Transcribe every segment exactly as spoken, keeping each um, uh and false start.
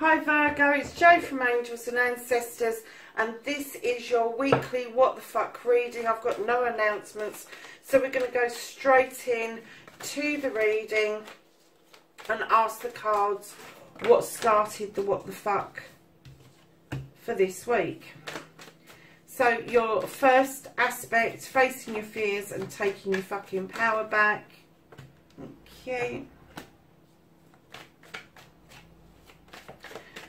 Hi Virgo, it's Jo from Angels and Ancestors, and this is your weekly What the Fuck reading. I've got no announcements, so we're going to go straight in to the reading and ask the cards what started the What the Fuck for this week. So your first aspect, facing your fears and taking your fucking power back. Okay.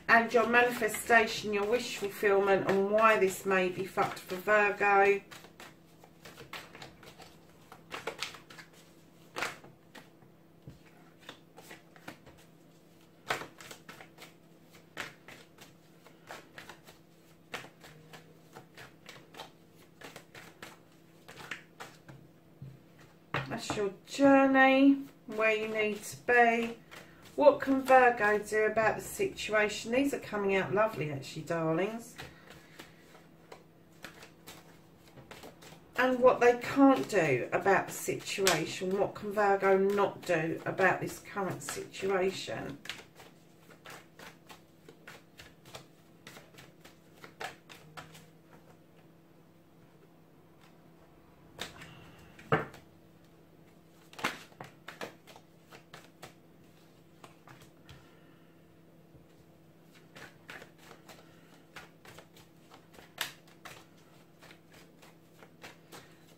And your manifestation, your wish fulfillment, and why this may be fucked for Virgo. That's your journey, where you need to be. What can Virgo do about the situation? These are coming out lovely actually, darlings. And what they can't do about the situation. What can Virgo not do about this current situation?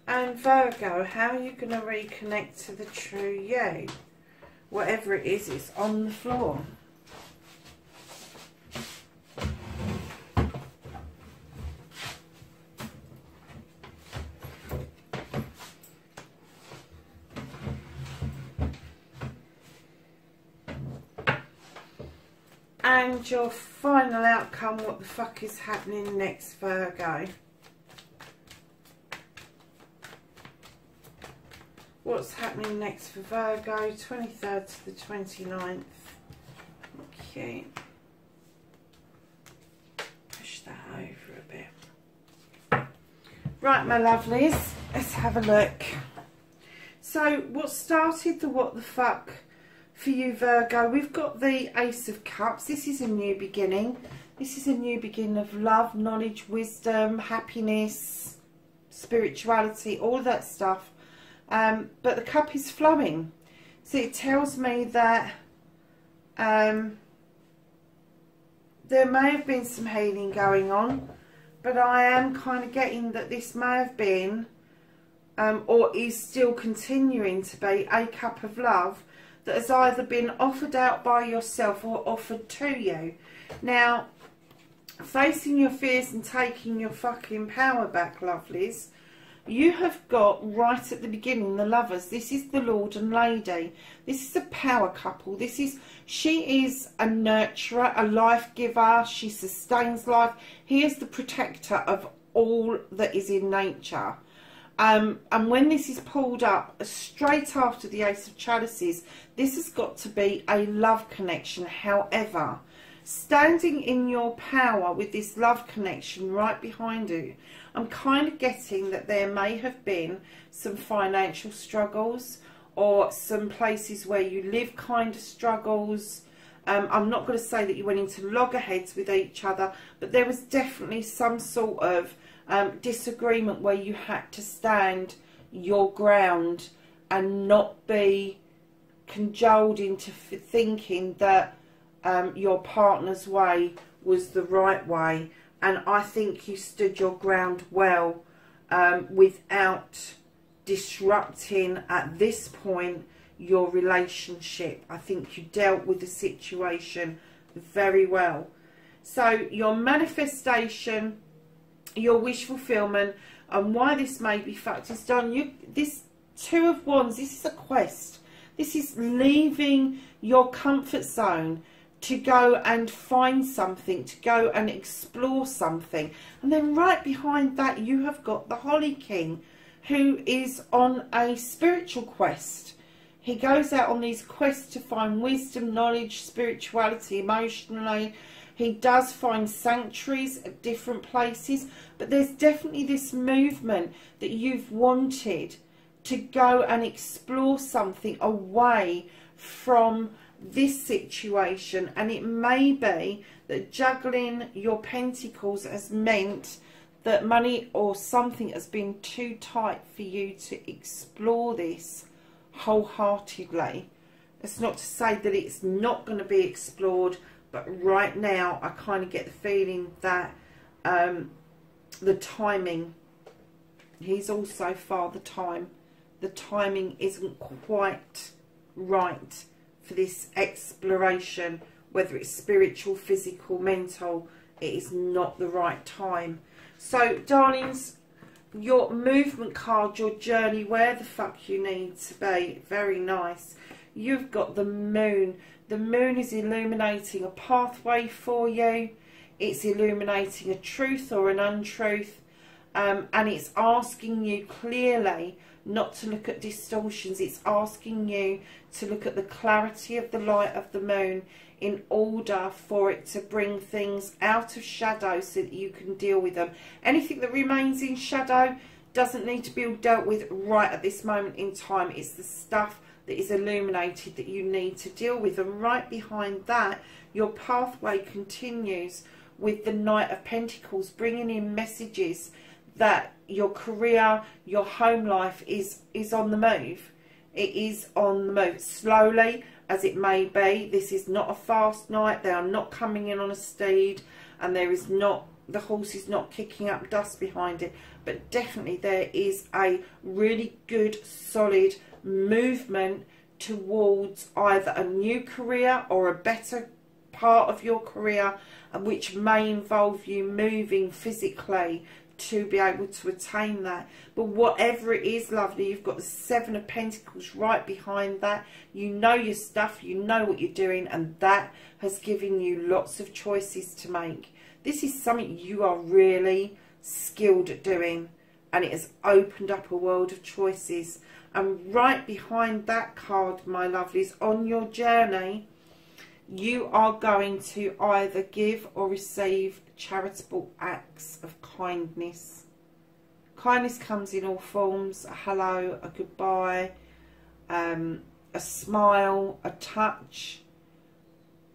And Virgo, how are you going to reconnect to the true you? Whatever it is, it's on the floor. And your final outcome, what the fuck is happening next, Virgo? What's happening next for Virgo, twenty-third to the twenty-ninth? Okay. Push that over a bit. Right, my lovelies, let's have a look. So, what started the what the fuck for you, Virgo? We've got the Ace of Cups. This is a new beginning. This is a new beginning of love, knowledge, wisdom, happiness, spirituality, all of that stuff. Um, but the cup is flowing, so it tells me that um, there may have been some healing going on, but I am kind of getting that this may have been um, or is still continuing to be a cup of love that has either been offered out by yourself or offered to you. Now, facing your fears and taking your fucking power back, lovelies. You have got, right at the beginning, the Lovers. This is the Lord and Lady. This is a power couple. This is, she is a nurturer, a life giver. She sustains life. He is the protector of all that is in nature. Um, and when this is pulled up, straight after the Ace of Chalices, this has got to be a love connection. However, standing in your power with this love connection right behind you, I'm kind of getting that there may have been some financial struggles or some places where you live kind of struggles. Um, I'm not going to say that you went into loggerheads with each other, but there was definitely some sort of um, disagreement where you had to stand your ground and not be cajoled into f thinking that Um, your partner's way was the right way. And I think you stood your ground well um, without disrupting, at this point, your relationship. I think you dealt with the situation very well. So your manifestation, your wish fulfillment, and why this may be fucked is done. You, this Two of Wands, this is a quest. This is leaving your comfort zone to go and find something, to go and explore something. And then right behind that, you have got the Holly King, who is on a spiritual quest. He goes out on these quests to find wisdom, knowledge, spirituality, emotionally. He does find sanctuaries at different places, but there's definitely this movement that you've wanted to go and explore something away from this situation, and it may be that juggling your pentacles has meant that money or something has been too tight for you to explore this wholeheartedly. It's not to say that it's not going to be explored, but right now I kind of get the feeling that um, the timing, he's also Father Time, the timing isn't quite right for this exploration, whether it's spiritual, physical, mental. It is not the right time. So, darlings, your movement card, your journey, where the fuck you need to be. Very nice. You've got the moon. The moon is illuminating a pathway for you. It's illuminating a truth or an untruth. Um, and it's asking you clearly not to look at distortions. It's asking you to look at the clarity of the light of the moon in order for it to bring things out of shadow so that you can deal with them. Anything that remains in shadow doesn't need to be dealt with right at this moment in time. It's the stuff that is illuminated that you need to deal with. And right behind that, your pathway continues with the Knight of Pentacles, bringing in messages that your career, your home life is is on the move. It is on the move, slowly as it may be. This is not a fast night. They are not coming in on a steed, and there is not, the horse is not kicking up dust behind it, but definitely there is a really good solid movement towards either a new career or a better part of your career, which may involve you moving physically to be able to attain that. But whatever it is, lovely, you've got the Seven of Pentacles right behind that. You know your stuff, you know what you're doing, and that has given you lots of choices to make. This is something you are really skilled at doing, and it has opened up a world of choices. And right behind that card, my lovelies, on your journey, you are going to either give or receive charitable acts of kindness. Kindness comes in all forms: a hello, a goodbye, um, a smile, a touch,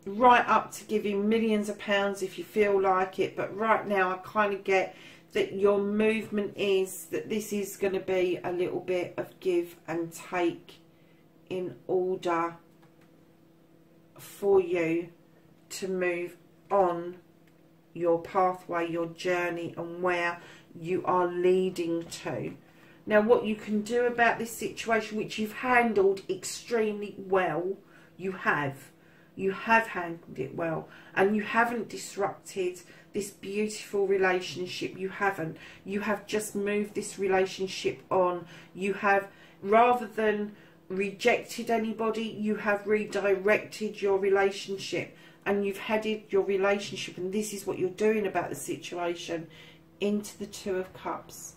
right up to giving millions of pounds if you feel like it. But right now I kind of get that your movement is that this is going to be a little bit of give and take in order for you to move on your pathway, your journey, and where you are leading to. Now, what you can do about this situation, which you've handled extremely well, you have you have handled it well, and you haven't disrupted this beautiful relationship. You haven't you have just moved this relationship on. You have, rather than rejected anybody, you have redirected your relationship, and you've headed your relationship, and this is what you're doing about the situation, into the Two of Cups.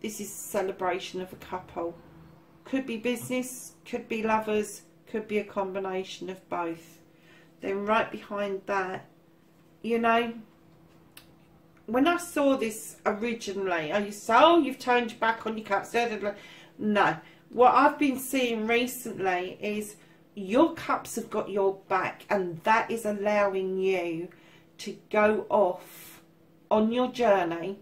This is a celebration of a couple. Could be business, could be lovers, could be a combination of both. Then right behind that, you know, when I saw this originally, I used to say, oh, you've turned your back on your cups. No. What I've been seeing recently is your cups have got your back, and that is allowing you to go off on your journey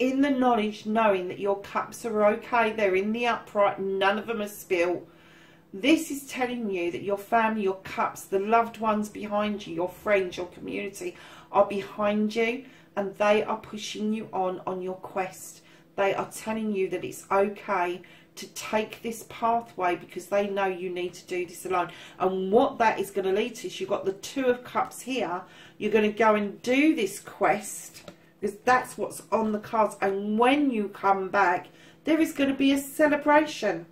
in the knowledge, knowing that your cups are okay, they're in the upright, none of them are spilled. This is telling you that your family, your cups, the loved ones behind you, your friends, your community are behind you, and they are pushing you on on your quest. They are telling you that it's okay to take this pathway because they know you need to do this alone. And what that is going to lead to is, you've got the Two of Cups here. You're going to go and do this quest because that's what's on the cards. And when you come back, there is going to be a celebration,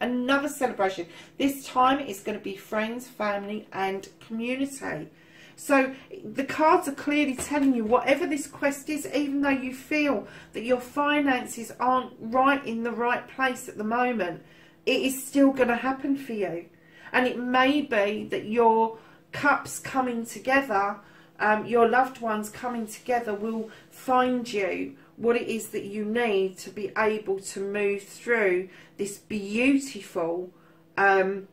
another celebration. This time it's going to be friends, family, and community. So the cards are clearly telling you, whatever this quest is, even though you feel that your finances aren't right, in the right place at the moment, it is still going to happen for you. And it may be that your cups coming together, um, your loved ones coming together, will find you what it is that you need to be able to move through this beautiful um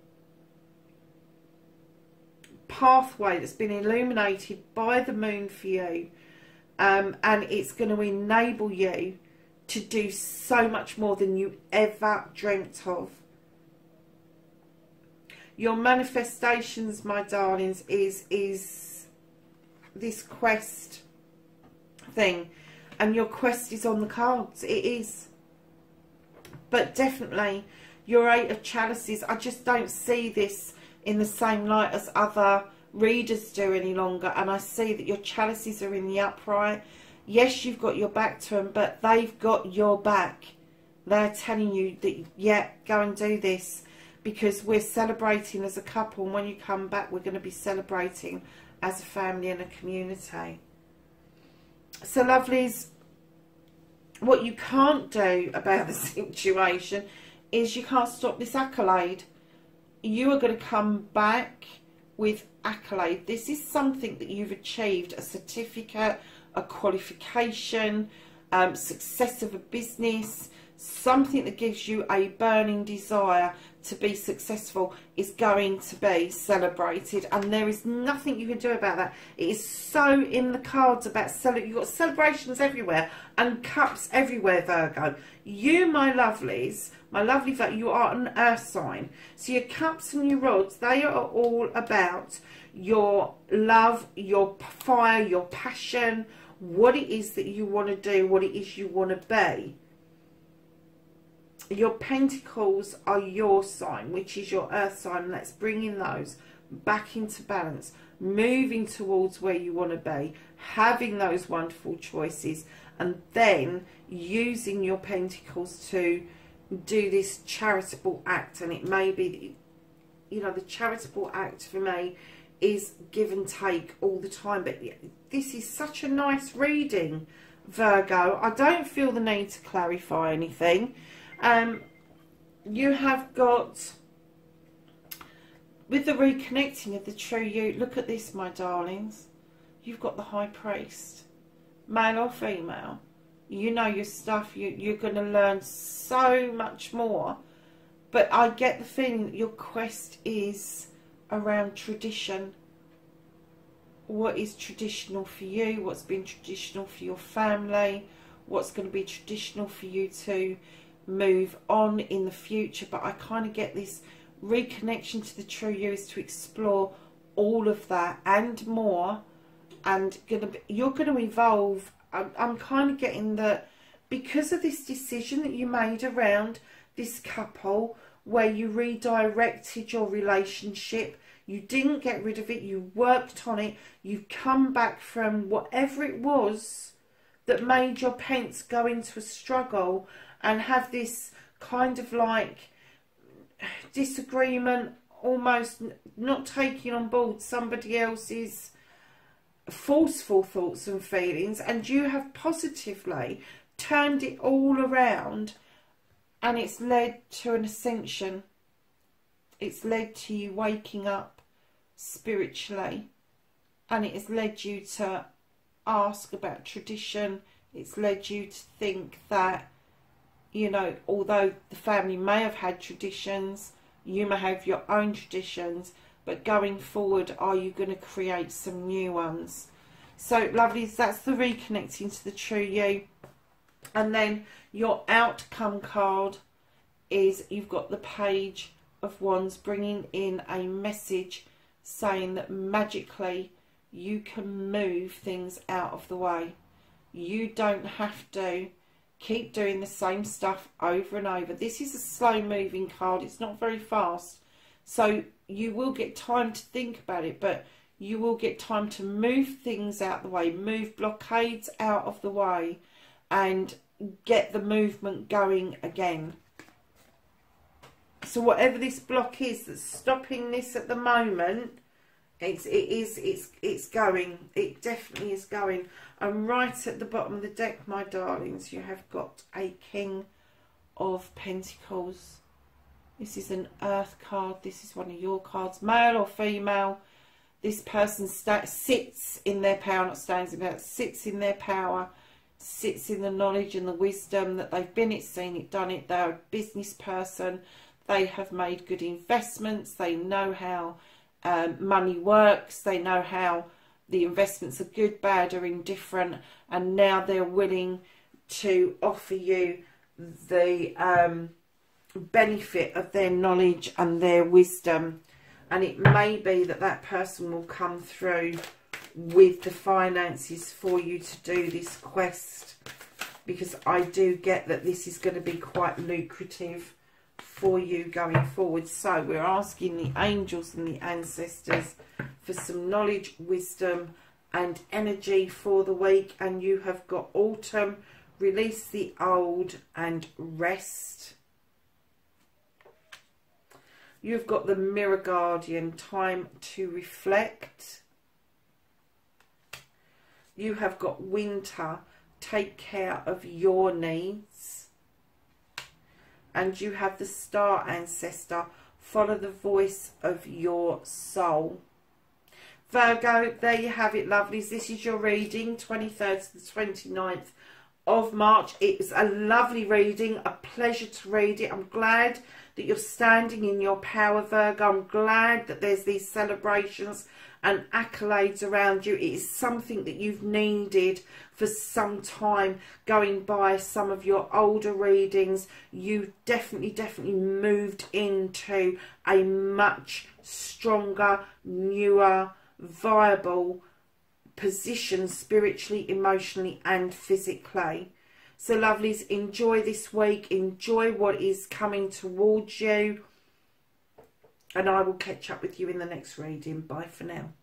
pathway that's been illuminated by the moon for you, um, and it's going to enable you to do so much more than you ever dreamt of. Your manifestations, my darlings, is is this quest thing, and your quest is on the cards. It is. But definitely your Eight of Chalices, I just don't see this in the same light as other readers do any longer, and I see that your chalices are in the upright. Yes, you've got your back to them, but they've got your back. They're telling you that, yeah, go and do this, because we're celebrating as a couple, and when you come back we're going to be celebrating as a family and a community. So lovelies, what you can't do about the situation is you can't stop this accolade. You are going to come back with accolade. This is something that you've achieved, a certificate, a qualification, um, success of a business, something that gives you a burning desire to be successful is going to be celebrated, and there is nothing you can do about that. It is so in the cards about celebrating. You've got celebrations everywhere and cups everywhere, Virgo. You, my lovelies, my lovely Virgo, you are an earth sign. So your cups and your rods, they are all about your love, your fire, your passion, what it is that you want to do, what it is you want to be. Your pentacles are your sign, which is your earth sign. Let's bring in those back into balance, moving towards where you want to be, having those wonderful choices, and then using your pentacles to do this charitable act. And it may be, you know, the charitable act for me is give and take all the time, but this is such a nice reading, Virgo. I don't feel the need to clarify anything. Um, you have got, with the reconnecting of the true you, look at this, my darlings, you've got the High Priest, male or female, you know your stuff, you, you're going to learn so much more, but I get the feeling that your quest is around tradition. What is traditional for you, what's been traditional for your family, what's going to be traditional for you to move on in the future. But I kind of get this reconnection to the true you is to explore all of that and more, and gonna be, you're going to evolve. I'm, I'm kind of getting that because of this decision that you made around this couple, where you redirected your relationship, you didn't get rid of it, you worked on it, you've come back from whatever it was that made your pence go into a struggle and have this kind of like disagreement, almost not taking on board somebody else's forceful thoughts and feelings, and you have positively turned it all around, and it's led to an ascension. It's led to you waking up spiritually, and it has led you to ask about tradition. It's led you to think that, you know, although the family may have had traditions, you may have your own traditions, but going forward, are you going to create some new ones? So, lovelies, that's the reconnecting to the true you. And then your outcome card is, you've got the Page of Wands, bringing in a message saying that magically you can move things out of the way. You don't have to keep doing the same stuff over and over. This is a slow moving card, it's not very fast, so you will get time to think about it, but you will get time to move things out of the way, move blockades out of the way, and get the movement going again. So whatever this block is that's stopping this at the moment, It's, it is, it's, it's going, it definitely is going. And right at the bottom of the deck, my darlings, you have got a King of Pentacles. This is an earth card, this is one of your cards, male or female. This person st sits in their power, not stands in power, sits in their power, sits in the knowledge and the wisdom that they've been it, seen it, done it. They're a business person, they have made good investments, they know how um, money works. They know how the investments are good, bad, or indifferent, and now they're willing to offer you the um, benefit of their knowledge and their wisdom. And it may be that that person will come through with the finances for you to do this quest, because I do get that this is going to be quite lucrative for you going forward. So we're asking the angels and the ancestors for some knowledge, wisdom and energy for the week. And you have got autumn, release the old and rest. You've got the mirror guardian, time to reflect. You have got winter, take care of your needs. And you have the star ancestor, follow the voice of your soul. Virgo, there you have it, lovelies. This is your reading, twenty-third to the twenty-ninth of March. It was a lovely reading, a pleasure to read it. I'm glad that you're standing in your power, Virgo. I'm glad that there's these celebrations and accolades around you. It is something that you've needed for some time. Going by some of your older readings, you definitely, definitely moved into a much stronger, newer, viable position spiritually, emotionally and physically. So lovelies, enjoy this week, enjoy what is coming towards you, and I will catch up with you in the next reading. Bye for now.